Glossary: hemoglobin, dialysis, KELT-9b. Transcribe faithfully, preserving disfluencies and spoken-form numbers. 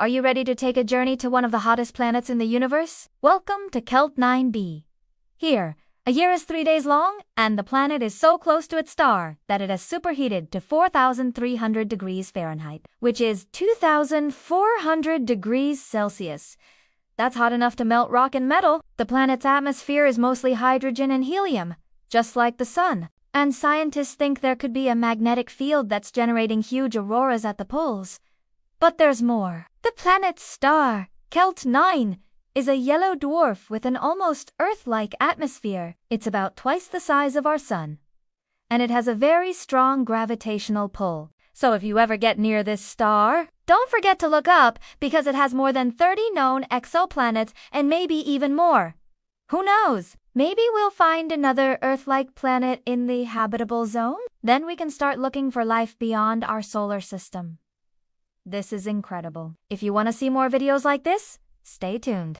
Are you ready to take a journey to one of the hottest planets in the universe? Welcome to KELT nine b. Here, a year is three days long, and the planet is so close to its star that it has superheated to four thousand three hundred degrees Fahrenheit, which is two thousand four hundred degrees Celsius. That's hot enough to melt rock and metal. The planet's atmosphere is mostly hydrogen and helium, just like the sun. And scientists think there could be a magnetic field that's generating huge auroras at the poles. But there's more. The planet's star, KELT nine, is a yellow dwarf with an almost Earth-like atmosphere. It's about twice the size of our sun. And it has a very strong gravitational pull. So if you ever get near this star, don't forget to look up, because it has more than thirty known exoplanets and maybe even more. Who knows? Maybe we'll find another Earth-like planet in the habitable zone? Then we can start looking for life beyond our solar system. This is incredible. If you want to see more videos like this, stay tuned.